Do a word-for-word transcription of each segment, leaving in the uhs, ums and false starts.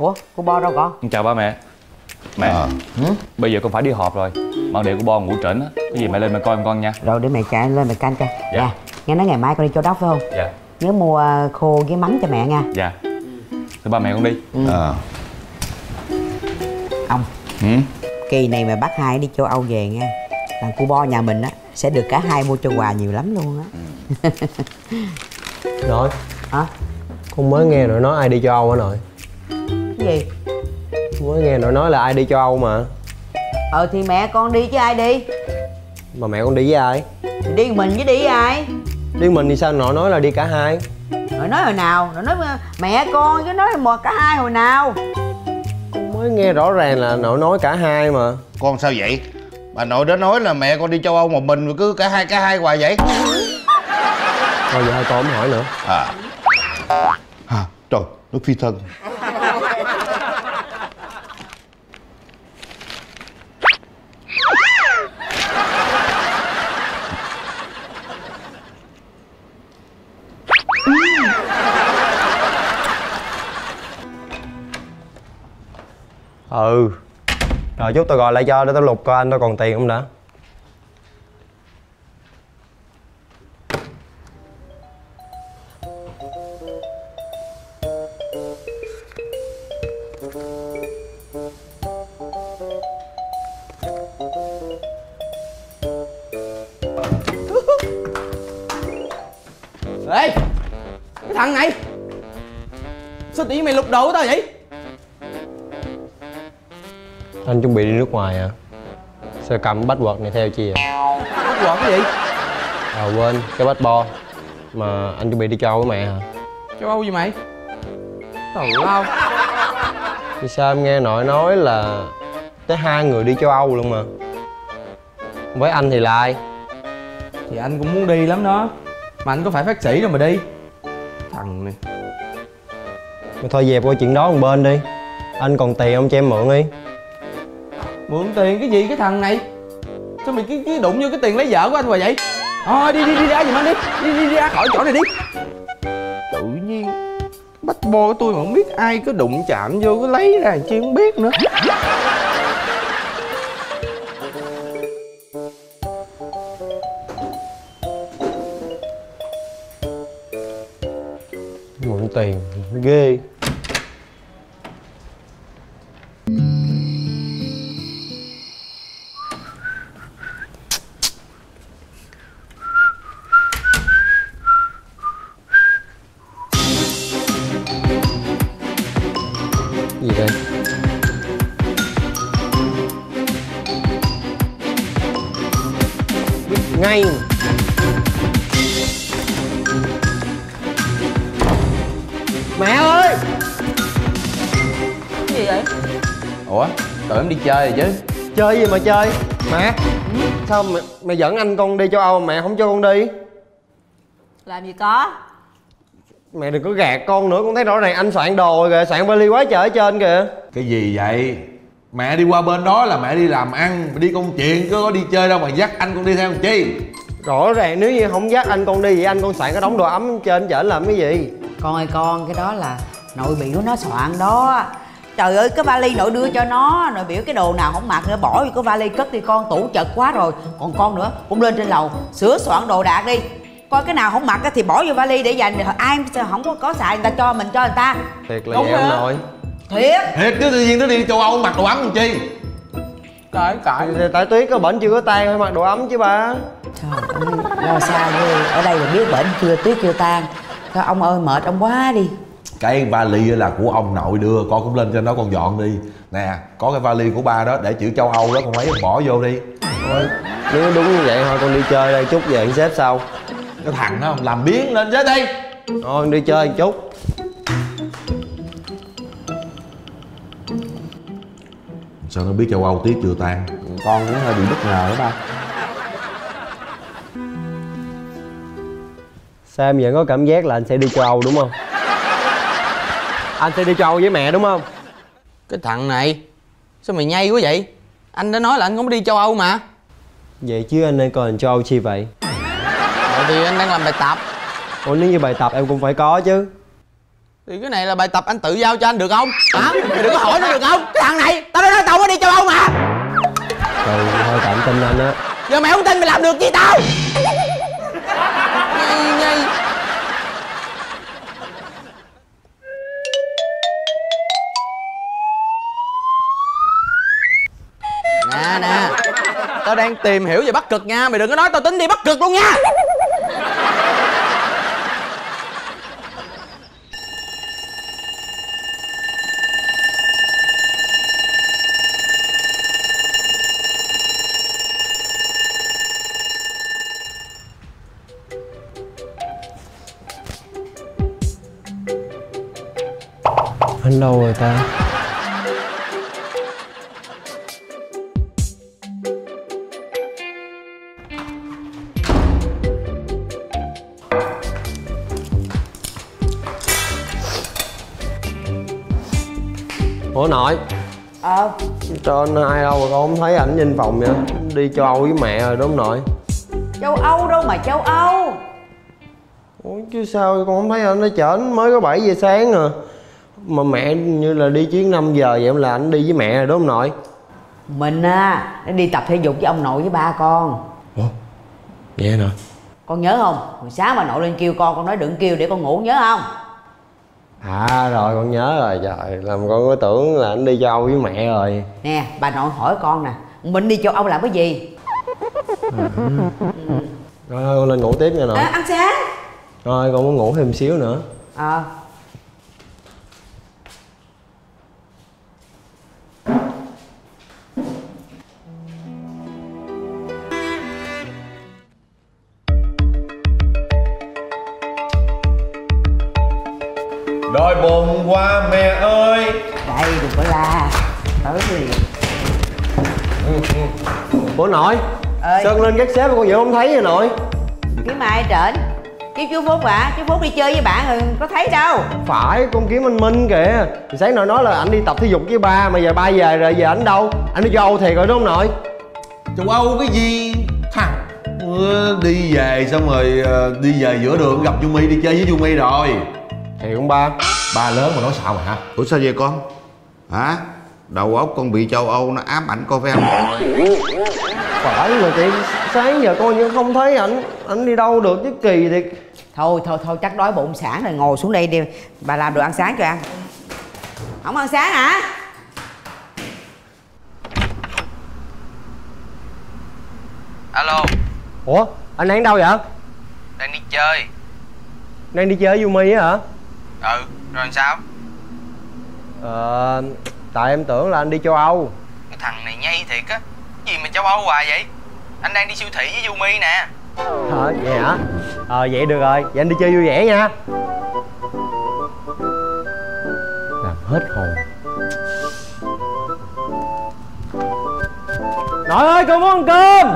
Ủa, cô Bo đâu con? Chào ba mẹ. Mẹ, à. bây giờ con phải đi họp rồi. Bạn để của Bo ngủ trển á. Cái gì mẹ lên mẹ coi con nha. Rồi để mẹ chạy lên mẹ canh cho. Dạ. À, nghe nói ngày mai con đi châu đốc phải không? Dạ. Nhớ mua khô với mắm cho mẹ nha. Dạ. Thôi ba mẹ con đi. Ừ. À. Ông. Ừ. Kỳ này mà bác hai đi châu Âu về nha. Thằng cô Bo nhà mình á sẽ được cả hai mua cho quà nhiều lắm luôn á. Ừ. Rồi. Hả? Con mới nghe rồi nói ai đi châu Âu hả nội? Cái gì? Mới nghe nội nói là ai đi châu Âu mà. Ờ thì mẹ con đi chứ ai đi. Mà mẹ con đi với ai? Thì đi mình chứ đi với ai? Đi mình thì sao nội nói là đi cả hai? Nội nói hồi nào? Nội nói mẹ con chứ nói một cả hai hồi nào? Con mới nghe rõ ràng là nội nói cả hai mà. Con sao vậy? Bà nội đã nói là mẹ con đi châu Âu một mình mà cứ cả hai cả hai hoài vậy. Thôi giờ hai con không hỏi nữa. À. À, trời, nó phi thân. Ừ. Rồi chút tao gọi lại cho để tao lục coi anh tao còn tiền không đã. Ê! Cái thằng này! Sao tự nhiên mày lục đồ của tao vậy? Anh chuẩn bị đi nước ngoài à? Sao cầm bách quật này theo chi vậy? Bách quật cái gì? À quên, cái bách bo. Mà anh chuẩn bị đi châu Âu với mẹ hả? Châu Âu gì mày? Trời ơi. Vì sao em nghe nội nói là tới hai người đi châu Âu luôn mà. Với anh thì là ai? Thì anh cũng muốn đi lắm đó. Mà anh có phải bác sĩ đâu mà đi. Thằng này. Mà thôi dẹp qua chuyện đó một bên đi. Anh còn tiền không cho em mượn đi. Mượn tiền cái gì cái thằng này? Sao mày cứ, cứ đụng vô cái tiền lấy vợ của anh hoài vậy? Thôi đi đi đi ra giùm anh đi. Đi đi đi ra khỏi chỗ này đi. Tự nhiên bách bô của tôi mà không biết ai cứ đụng chạm vô cứ lấy ra chứ không biết nữa. Mượn tiền ghê. Ngay mẹ ơi. Cái gì vậy? Ủa tụi em đi chơi rồi chứ. Chơi gì mà chơi mẹ? Ừ. Sao mẹ, mẹ dẫn anh con đi châu Âu mẹ không cho con đi? Làm gì có. Mẹ đừng có gạt con nữa, con thấy rõ ràng anh soạn đồ rồi kìa, soạn vali quá trời ở trên kìa. Cái gì vậy? Mẹ đi qua bên đó là mẹ đi làm ăn, mẹ đi công chuyện, cứ có đi chơi đâu mà dắt anh con đi theo làm chi? Rõ ràng nếu như không dắt anh con đi vậy anh con soạn cái đống đồ ấm trên chở làm cái gì? Con ơi con, cái đó là nội biểu nó soạn đó. Trời ơi cái vali nội đưa cho nó, nội biểu cái đồ nào không mặc nữa bỏ vô cái vali cất đi con, tủ chật quá rồi. Còn con nữa, cũng lên trên lầu, sửa soạn đồ đạc đi. Coi cái nào không mặc thì bỏ vô vali để dành, ai không có, có xài người ta cho mình cho người ta. Thiệt là vậy ông nội? Thiệt thiệt chứ tự nhiên nó đi châu Âu mặc đồ ấm làm chi? Tại tại tại tuyết có bển chưa có tan phải mặc đồ ấm chứ ba. Trời ơi lo xa ghê, ở đây là biết bển chưa tuyết chưa tan. Thôi ông ơi mệt ông quá đi. Cái vali là của ông nội đưa, con cũng lên trên đó con dọn đi. Nè có cái vali của ba đó để chữ châu Âu đó con lấy bỏ vô đi. Thôi nếu đúng như vậy thôi con đi chơi đây chút về xếp sau. Cái thằng nó làm biến lên chết đi. Thôi đi chơi một chút. Sao nó biết châu Âu tuyết chưa tan? Con cũng hơi bị bất ngờ đó ba. Sao em vẫn có cảm giác là anh sẽ đi châu Âu đúng không? Anh sẽ đi châu Âu với mẹ đúng không? Cái thằng này sao mày nhây quá vậy? Anh đã nói là anh không đi châu Âu mà. Vậy chứ anh nên còn châu Âu chi vậy? Tại vì anh đang làm bài tập. Ủa nếu như bài tập em cũng phải có chứ. Thì cái này là bài tập anh tự giao cho anh được không? Hả? Mày đừng có hỏi nó được không? Cái thằng này, tao đã nói tao có đi châu Âu mà. Trời ơi, tao không tin anh á. Giờ mày không tin mày làm được với tao. Nè nè, tao đang tìm hiểu về Bắc Cực nha. Mày đừng có nói tao tính đi Bắc Cực luôn nha. Anh đâu rồi ta? Ủa nội. Ờ cho anh hai đâu rồi, con không thấy ảnh trên phòng vậy? Đi châu Âu với mẹ rồi đúng không nội? Châu Âu đâu mà châu Âu. Ủa chứ sao con không thấy anh, nó chở mới có bảy giờ sáng à. Mà mẹ như là đi chuyến năm giờ vậy, là anh đi với mẹ rồi đúng không nội? Mình á, à, đi tập thể dục với ông nội với ba con. Ủa? Vậy nè. Con nhớ không? Hồi sáng mà nội lên kêu con, con nói đừng kêu để con ngủ, nhớ không? À rồi con nhớ rồi, trời. Làm con có tưởng là anh đi châu Âu với mẹ rồi. Nè, bà nội hỏi con nè, mình đi châu Âu làm cái gì? À. Rồi con lên ngủ tiếp nha nội. À, ăn sáng. Rồi con muốn ngủ thêm xíu nữa. Ờ à. Đói bụng quá mẹ ơi. Đây đừng có la. Tới liền. Ủa nội ơi. Sơn lên các xếp con vậy không thấy rồi nội. Kiếm ai trển? Kiếm chú Phúc à? Chú Phúc đi chơi với bạn rồi có thấy đâu. Phải con kiếm anh Minh kìa. Sáng nội nói là anh đi tập thể dục với ba. Mà giờ ba về rồi, giờ anh đâu? Anh đi châu Âu thiệt rồi đúng không nội? Châu Âu cái gì? Thằng đi về xong rồi đi về giữa đường gặp Yumi, đi chơi với Yumi rồi. Thì con ba ba lớn mà nói xạo mà hả? Ủa sao vậy con? Hả? Đầu óc con bị châu Âu nó ám ảnh con phải không? Phải mà chị, sáng giờ con vẫn không thấy ảnh. Ảnh đi đâu được chứ kỳ thiệt. Thôi thôi thôi chắc đói bụng sáng rồi, ngồi xuống đây đi. Bà làm đồ ăn sáng cho ăn. Không ăn sáng hả? Alo. Ủa? Anh đang đâu vậy? Đang đi chơi. Đang đi chơi với Yumi á hả? Ừ, rồi làm sao? Ờ... Tại em tưởng là anh đi châu Âu. Cái thằng này nhây thiệt á. Cái gì mà châu Âu hoài vậy? Anh đang đi siêu thị với Yumi nè. Ờ, vậy hả? Ờ, vậy được rồi, vậy anh đi chơi vui vẻ nha. Làm hết hồn. Nội ơi, con muốn ăn cơm.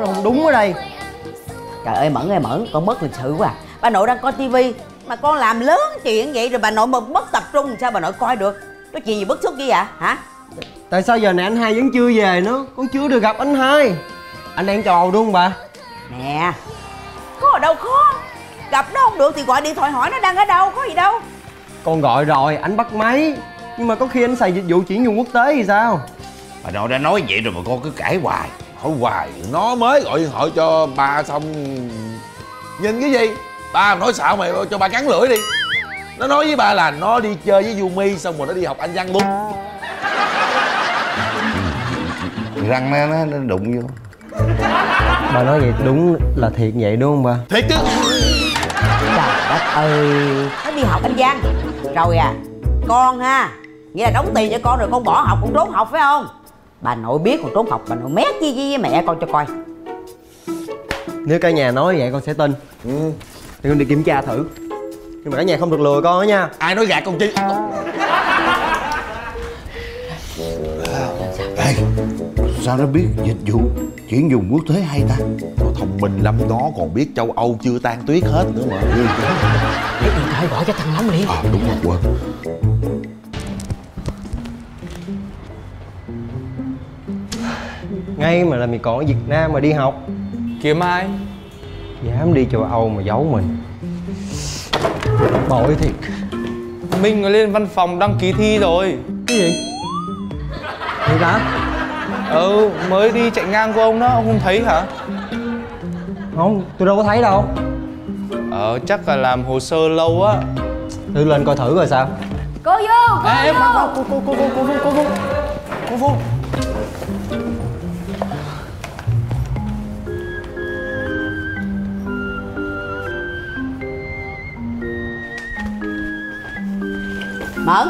Đó không đúng ở đây. Trời ơi Mẫn ơi Mẫn, con mất lịch sự quá à. Bà nội đang coi tivi mà con làm lớn chuyện vậy rồi bà nội mà mất tập trung làm sao bà nội coi được. Có chuyện gì bức xúc vậy ạ hả? Tại sao giờ này anh hai vẫn chưa về nữa? Con chưa được gặp anh hai. Anh đang trò đúng không bà? Nè, có ở đâu khó. Gặp nó không được thì gọi điện thoại hỏi nó đang ở đâu, có gì đâu. Con gọi rồi, anh bắt máy. Nhưng mà có khi anh xài dịch vụ chuyển dùng quốc tế thì sao? Bà nội đã nói vậy rồi mà con cứ cãi hoài. Hỏi hoài, nó mới gọi điện thoại cho ba xong. Nhìn cái gì? Ba nói xạo mày cho ba cắn lưỡi đi. Nó nói với ba là nó đi chơi với Yumi xong rồi nó đi học Anh văn luôn. Răng nó, nó đụng vô. Bà nói vậy đúng là thiệt vậy đúng không ba? Thiệt chứ. Trời đất ơi. Nó đi học Anh văn. Rồi à, con ha, nghĩa là đóng tiền cho con rồi con bỏ học con trốn học phải không? Bà nội biết con trốn học bà nội mét với, với mẹ con cho coi. Nếu cả nhà nói vậy con sẽ tin. Ừ. Thì con đi kiểm tra thử. Nhưng mà cả nhà không được lừa con đó nha. Ai nói gạt con chi? sao nó biết dịch vụ chuyển dùng quốc tế hay ta? Nó thông minh lắm đó, còn biết châu Âu chưa tan tuyết hết nữa mà. Để điện thoại gọi cho thằng nóng liền. À, đúng rồi, quên. Ngay mà là mày còn ở Việt Nam mà đi học. Kiếm ai? Dám đi châu Âu mà giấu mình. Bội thiệt. Minh nó lên văn phòng đăng ký thi rồi. Cái gì? Người ta? Ừ, mới đi chạy ngang của ông đó, ông không thấy hả? Không, tôi đâu có thấy đâu. Ờ, chắc là làm hồ sơ lâu á. Tôi lên coi thử rồi sao? Cô vô, cô Ê, vô. Mà, cô, cô, cô, cô, cô, cô, cô, cô vô. Mẫn,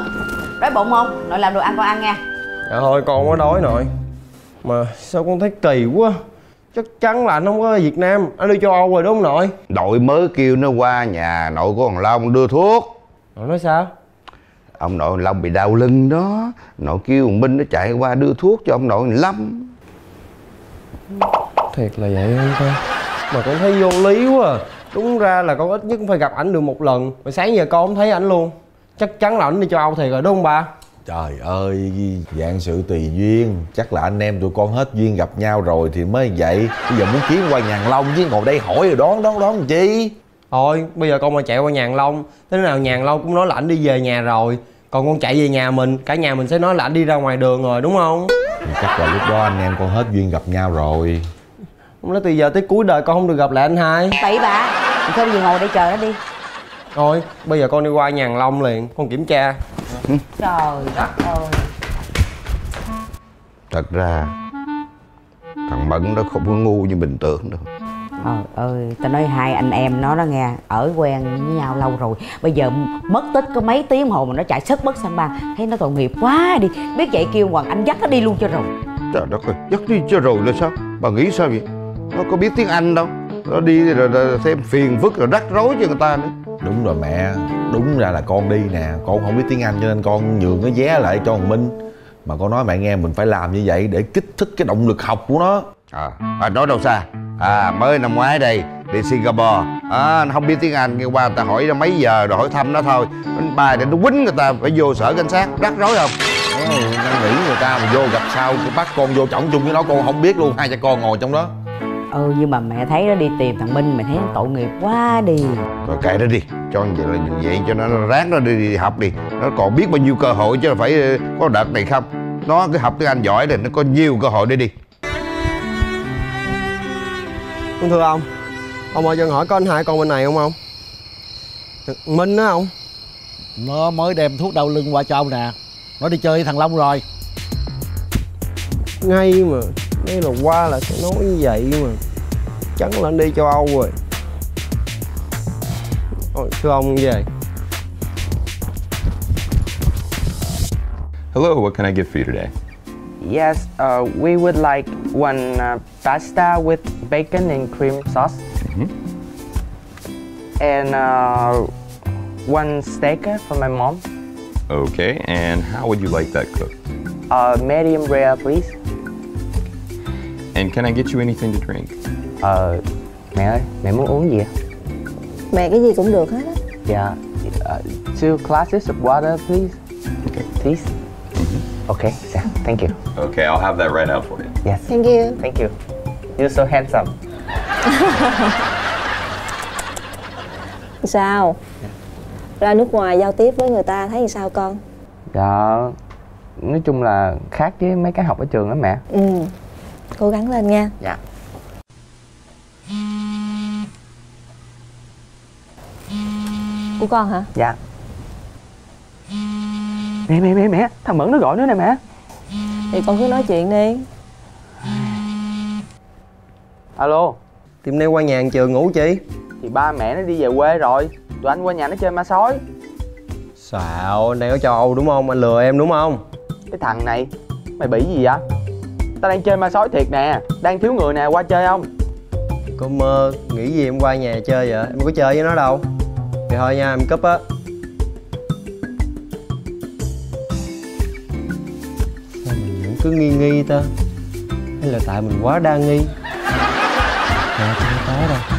đói bụng không? Nội làm đồ ăn con ăn nha. Dạ thôi, con có đói nội. Mà sao con thấy kỳ quá. Chắc chắn là anh không có ở Việt Nam, anh đi châu Âu rồi đúng không nội? Nội mới kêu nó qua nhà nội của thằng Long đưa thuốc. Nội nói sao? Ông nội Long bị đau lưng đó. Nội kêu thằng Minh nó chạy qua đưa thuốc cho ông nội Lâm. Thiệt là vậy không ta? Mà con thấy vô lý quá à. Đúng ra là con ít nhất cũng phải gặp ảnh được một lần. Mà sáng giờ con không thấy ảnh luôn. Chắc chắn là ảnh đi châu Âu thiệt rồi đúng không ba? Trời ơi, dạng sự tùy duyên. Chắc là anh em tụi con hết duyên gặp nhau rồi thì mới vậy. Bây giờ muốn kiếm qua nhà hàng Long chứ ngồi đây hỏi rồi đón đón đón chi. Thôi, bây giờ con mà chạy qua nhà hàng Long, thế nào nhà hàng Long cũng nói là ảnh đi về nhà rồi. Còn con chạy về nhà mình, cả nhà mình sẽ nói là ảnh đi ra ngoài đường rồi đúng không? Chắc là lúc đó anh em con hết duyên gặp nhau rồi. Không lẽ từ giờ tới cuối đời con không được gặp lại anh hai? Bậy bạ, không gì ngồi đây chờ nó đi. Thôi, bây giờ con đi qua nhà hàng Long liền, con kiểm tra. Trời đất ơi. Thật ra thằng Mẫn nó không có ngu như mình tưởng đâu. Trời ơi, tao nói hai anh em nó đó nghe, ở quen với nhau lâu rồi. Bây giờ mất tích có mấy tiếng hồ mà nó chạy sất bất sang bang. Thấy nó tội nghiệp quá đi. Biết vậy kêu Hoàng Anh dắt nó đi luôn cho rồi. Trời đất ơi, dắt đi cho rồi là sao? Bà nghĩ sao vậy? Nó có biết tiếng Anh đâu. Nó đi rồi, rồi xem phiền phức rồi rắc rối cho người ta nữa. Đúng rồi mẹ, đúng ra là con đi nè, con không biết tiếng Anh cho nên con nhường cái vé lại cho thằng Minh. Mà con nói mẹ nghe mình phải làm như vậy để kích thích cái động lực học của nó. À, à nói đâu xa, à mới năm ngoái đây, đi Singapore, à, nó không biết tiếng Anh, nghe qua người ta hỏi nó mấy giờ rồi hỏi thăm nó thôi. Bài để nó quýnh người ta phải vô sở cảnh sát, rắc rối không? Nó nghĩ người ta mà vô gặp sao, bắt con vô chổng chung với nó, con không biết luôn, hai cha con ngồi trong đó. Ừ, nhưng mà mẹ thấy nó đi tìm thằng Minh, mẹ thấy nó tội nghiệp quá đi. Rồi kệ nó đi, cho như vậy là vậy cho nó, nó ráng nó đi, đi học đi. Nó còn biết bao nhiêu cơ hội chứ phải có đợt này không. Nó cứ học tiếng Anh giỏi thì nó có nhiều cơ hội để đi. Con thưa ông, ông ơi cho hỏi có anh hai con bên này không ông? Minh á ông? Nó mới đem thuốc đau lưng qua cho ông nè. Nó đi chơi với thằng Long rồi. Ngay mà đây là qua là sẽ nói như vậy mà chắn là anh đi châu Âu rồi. Ôi, thưa ông về. Hello, what can I get for you today? Yes, uh, we would like one uh, pasta with bacon and cream sauce. Mm-hmm. And uh, one steak for my mom. Okay, and how would you like that cooked? Uh, medium rare, please. And can I get you anything to drink? Ờ, uh, mẹ ơi, mẹ muốn uống gì ạ? Mẹ cái gì cũng được hết á. Dạ, yeah. uh, two glasses of water, please. Okay. Please? Mm-hmm. Okay, sir, thank you. Okay, I'll have that right out for you. Yes. Thank you. Thank you. You're so handsome. Sao? Ra nước ngoài giao tiếp với người ta thấy sao con? Dạ, nói chung là khác với mấy cái học ở trường lắm mẹ. Ừ. Cố gắng lên nha. Dạ. Của con hả? Dạ. Mẹ mẹ mẹ mẹ, thằng Mẫn nó gọi nữa nè mẹ. Thì con cứ nói chuyện đi. Alo. Thì nay qua nhà trường ngủ chị? Thì ba mẹ nó đi về quê rồi. Tụi anh qua nhà nó chơi ma sói. Xạo, anh đang ở châu Âu đúng không? Anh lừa em đúng không? Cái thằng này, mày bị gì vậy? Tao đang chơi ma sói thiệt nè, đang thiếu người nè, qua chơi không? Cô mơ, nghĩ gì em qua nhà chơi vậy? Em có chơi với nó đâu. Thì thôi nha, em cúp á. Sao mình vẫn cứ nghi nghi ta? Hay là tại mình quá đa nghi? Trời ơi, không có đâu.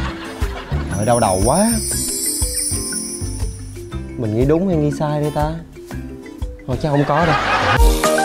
Trời, đau đầu quá. Mình nghĩ đúng hay nghĩ sai đây ta? Thôi chắc không có đâu.